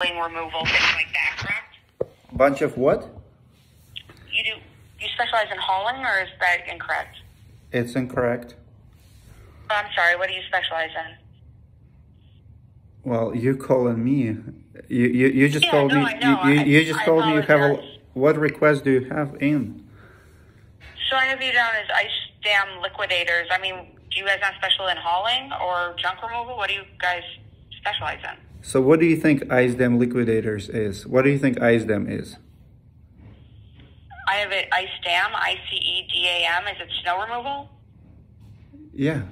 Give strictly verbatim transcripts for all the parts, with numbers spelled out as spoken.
Removal, things like that, correct? Bunch of what? You do. You specialize in hauling, or is that incorrect? It's incorrect. Oh, I'm sorry. What do you specialize in? Well, you calling me? You you you just yeah, told no, me. I know. You, you, you just I, told I me you have a. What request do you have in? So I have you down as Ice Dam Liquidators. I mean, do you guys not specialize in hauling or junk removal? What do you guys specialize in? So what do you think Ice Dam Liquidators is? What do you think Ice Dam is? I have it Ice Dam, I C E D A M. Is it snow removal? Yeah.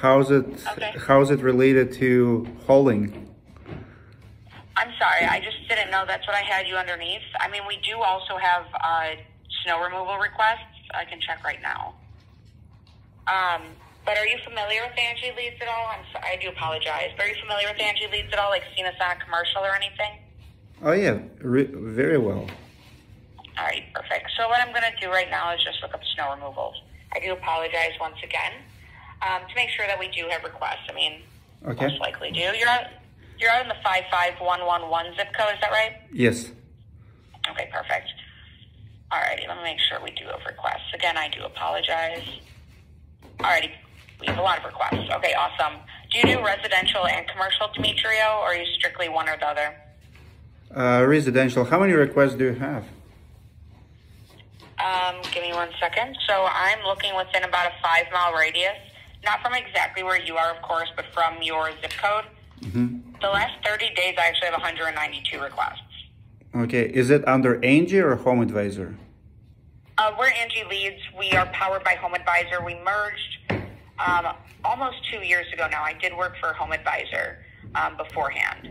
How's it, okay. How's it related to hauling? I'm sorry. I just didn't know that's what I had you underneath. I mean, we do also have uh, snow removal requests. I can check right now. Um... But are you familiar with Angi Leads at all? I'm sorry, I do apologize. But are you familiar with Angi Leads at all? Like, seen us on a commercial or anything? Oh, yeah. Re very well. All right, perfect. So what I'm going to do right now is just look up snow removals. I do apologize once again um, to make sure that we do have requests. I mean, okay. Most likely do. You're out, you're out in the five five one one one zip code, is that right? Yes. Okay, perfect. All righty, let me make sure we do have requests. Again, I do apologize. All righty. We have a lot of requests. Okay, awesome. Do you do residential and commercial, Demetrio, or are you strictly one or the other? Uh, residential. How many requests do you have? Um, give me one second. So I'm looking within about a five mile radius, not from exactly where you are, of course, but from your zip code. Mm-hmm. The last thirty days, I actually have one hundred ninety-two requests. Okay. Is it under Angi or Home Advisor? Uh, we're Angi Leads. We are powered by Home Advisor. We merged Um, almost two years ago now. I did work for Home Advisor um, beforehand.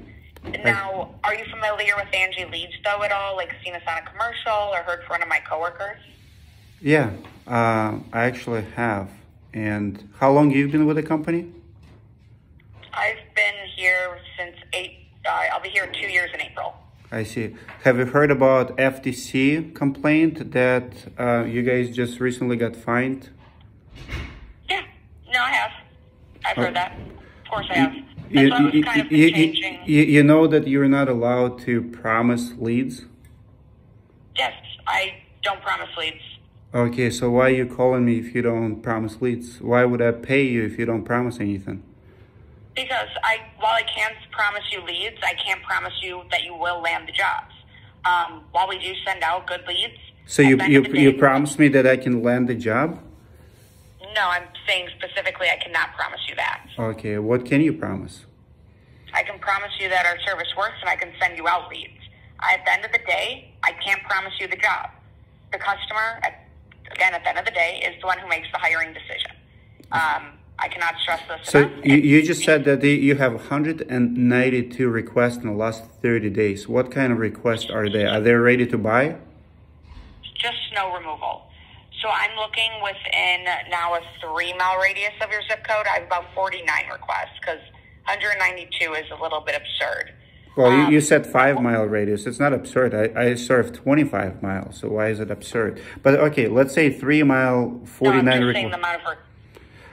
Now, are you familiar with Angi Leads, though, at all? Like, seen us on a commercial or heard from one of my coworkers? Yeah, uh, I actually have. And how long have you been with the company? I've been here since eight. Uh, I'll be here two years in April. I see. Have you heard about F T C complaint that uh, you guys just recently got fined? No, I have. I've heard that. Of course I have. That's why it was kind of changing. You, you know that you're not allowed to promise leads? Yes, I don't promise leads. Okay, so why are you calling me if you don't promise leads? Why would I pay you if you don't promise anything? Because I, while I can't promise you leads, I can't promise you that you will land the jobs. Um, while we do send out good leads... So you, you, you promise me that I can land the job? No, I'm saying specifically I cannot promise you that. Okay, what can you promise? I can promise you that our service works and I can send you out leads. At the end of the day, I can't promise you the job. The customer, again, at the end of the day, is the one who makes the hiring decision. Um, I cannot stress this so enough. So you, you just said that you have one hundred ninety-two requests in the last thirty days. What kind of requests are they? Are they ready to buy? Just snow removal. So I'm looking within now a three mile radius of your zip code. I have about forty-nine requests because one hundred ninety-two is a little bit absurd. Well, um, you, you said five mile radius. It's not absurd. I, I serve twenty-five miles, so why is it absurd? But, okay, let's say three mile, forty-nine no, I'm just saying the amount of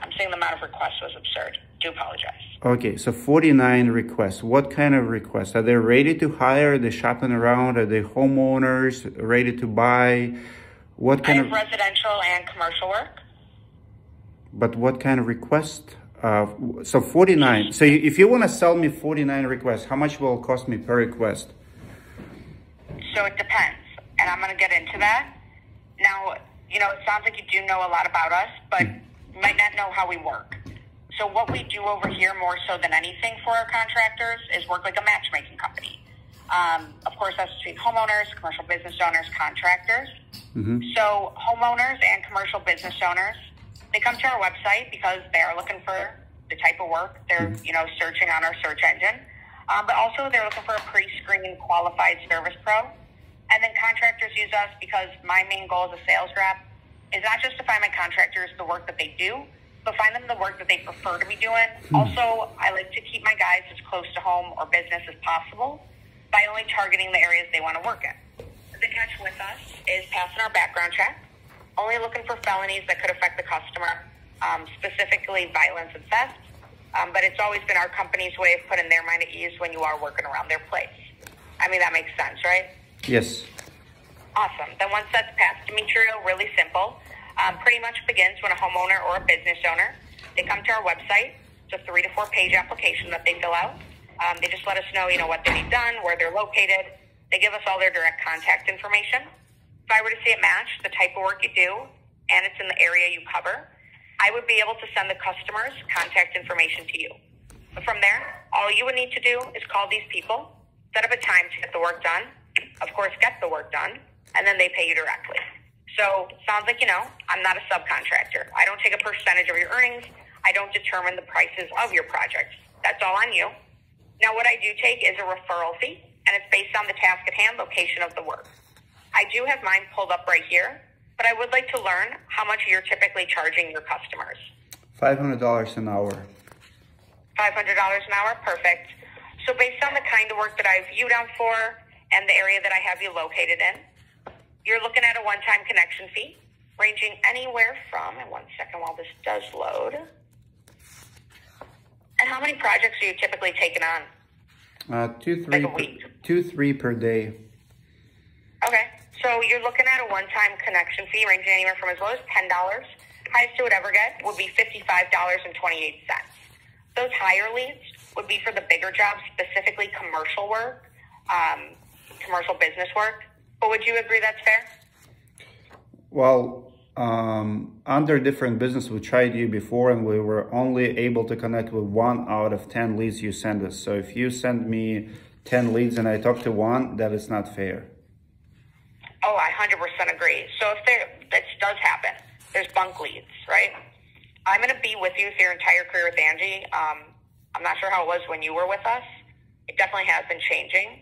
I'm saying the amount of requests was absurd. Do apologize. Okay, so forty-nine requests. What kind of requests? Are they ready to hire? Are they shopping around? Are they homeowners ready to buy? What kind I have of residential and commercial work? But what kind of request? Uh, so forty-nine. So if you want to sell me forty-nine requests, how much will it cost me per request? So it depends, and I'm going to get into that. Now, you know, it sounds like you do know a lot about us, but you might not know how we work. So what we do over here more so than anything for our contractors is work like a matchmaking company. Um, of course, that's between homeowners, commercial business owners, contractors. Mm-hmm. So homeowners and commercial business owners, they come to our website because they are looking for the type of work. They're, mm-hmm. you know, searching on our search engine. Um, but also they're looking for a pre-screened qualified service pro. And then contractors use us because my main goal as a sales rep is not just to find my contractors the work that they do, but find them the work that they prefer to be doing. Mm-hmm. Also, I like to keep my guys as close to home or business as possible by only targeting the areas they want to work in. The catch with us is passing our background check, only looking for felonies that could affect the customer, um, specifically violence and theft. Um, but it's always been our company's way of putting their mind at ease when you are working around their place. Hopefully that makes sense, right? Yes. Awesome. Then once that's passed, material really simple. Um, pretty much begins when a homeowner or a business owner, they come to our website. It's a three to four page application that they fill out. Um, they just let us know, you know, what they need done, where they're located. They give us all their direct contact information. If I were to see it match the type of work you do and it's in the area you cover, I would be able to send the customer's contact information to you. But from there, all you would need to do is call these people, set up a time to get the work done, of course, get the work done, and then they pay you directly. So sounds like, you know, I'm not a subcontractor. I don't take a percentage of your earnings. I don't determine the prices of your project. That's all on you. Now, what I do take is a referral fee, and it's based on the task at hand, location of the work. I do have mine pulled up right here, but I would like to learn how much you're typically charging your customers. five hundred dollars an hour. five hundred dollars an hour, perfect. So based on the kind of work that I have you down for and the area that I have you located in, you're looking at a one-time connection fee ranging anywhere from, and one second while this does load. And how many projects are you typically taking on? Uh, two, three, like a week. Two, three per day. Okay, so you're looking at a one-time connection fee ranging anywhere from as low as ten dollars, highest it would ever get would be fifty-five dollars and twenty-eight cents. Those higher leads would be for the bigger jobs, specifically commercial work, um, commercial business work. But would you agree that's fair? Well, um, under different business, we tried you before and we were only able to connect with one out of ten leads you send us. So if you send me ten leads and I talk to one, that is not fair. Oh, I one hundred percent agree. So if there, this does happen, there's bunk leads, right? I'm going to be with you for your entire career with Angi. Um, I'm not sure how it was when you were with us. It definitely has been changing.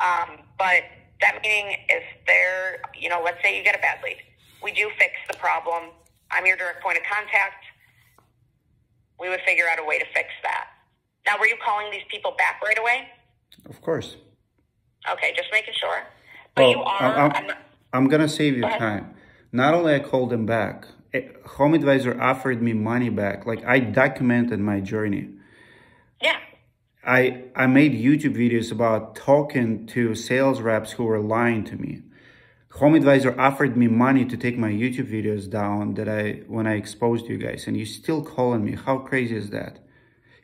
Um, but that meaning if there, you know, let's say you get a bad lead. We do fix the problem. I'm your direct point of contact. We would figure out a way to fix that. Now, were you calling these people back right away? Of course. Okay, just making sure. But oh, you are, I'm, I'm, I'm going to save you time. Not only I called them back, Home Advisor offered me money back. Like, I documented my journey. Yeah. I I made YouTube videos about talking to sales reps who were lying to me. Home Advisor offered me money to take my YouTube videos down that I when I exposed you guys, and you're still calling me. How crazy is that?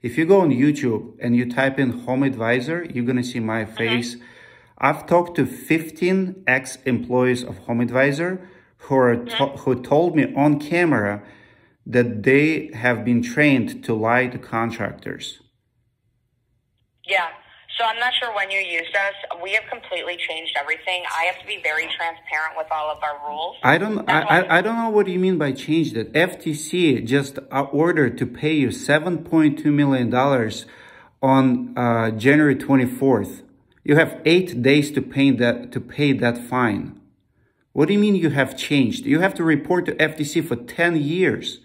If you go on YouTube and you type in Home Advisor, you're gonna see my face. Mm-hmm. I've talked to fifteen ex-employees of Home Advisor who are to who told me on camera that they have been trained to lie to contractors. Yeah, so I'm not sure when you used us. We have completely changed everything. I have to be very transparent with all of our rules. I don't, I, I, I don't know what you mean by change that. F T C just ordered to pay you seven point two million dollars on uh, January twenty-fourth. You have eight days to pay that to pay that fine. What do you mean you have changed? You have to report to F T C for ten years.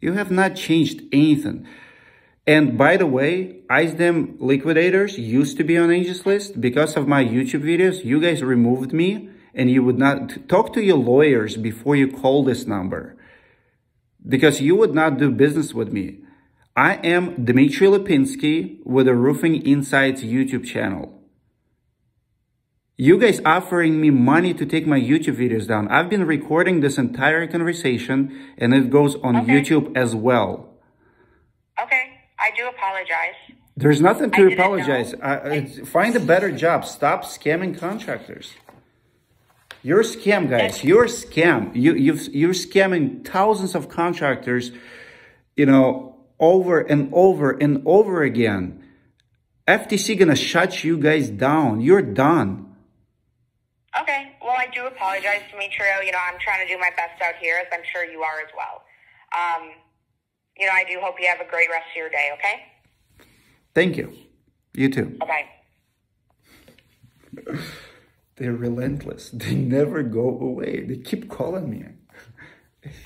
You have not changed anything. And by the way, Ice Dam Liquidators used to be on Angi's list. Because of my YouTube videos, you guys removed me and you would not talk to your lawyers before you call this number because you would not do business with me. I am Dmitry Lipinskiy with the Roofing Insights YouTube channel. You guys offering me money to take my YouTube videos down. I've been recording this entire conversation and it goes on okay. YouTube as well. Okay, I do apologize. There's nothing to I apologize. I, I, find a better job. Stop scamming contractors. You're a scam, guys. You're a scam. You, you've, you're scamming thousands of contractors, you know, over and over and over again. F T C gonna shut you guys down. You're done. Okay, well, I do apologize, Dmitry. You know, I'm trying to do my best out here, as I'm sure you are as well. Um, you know, I do hope you have a great rest of your day, okay? Thank you. You too. Bye-bye. They're relentless. They never go away. They keep calling me.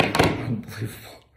Unbelievable.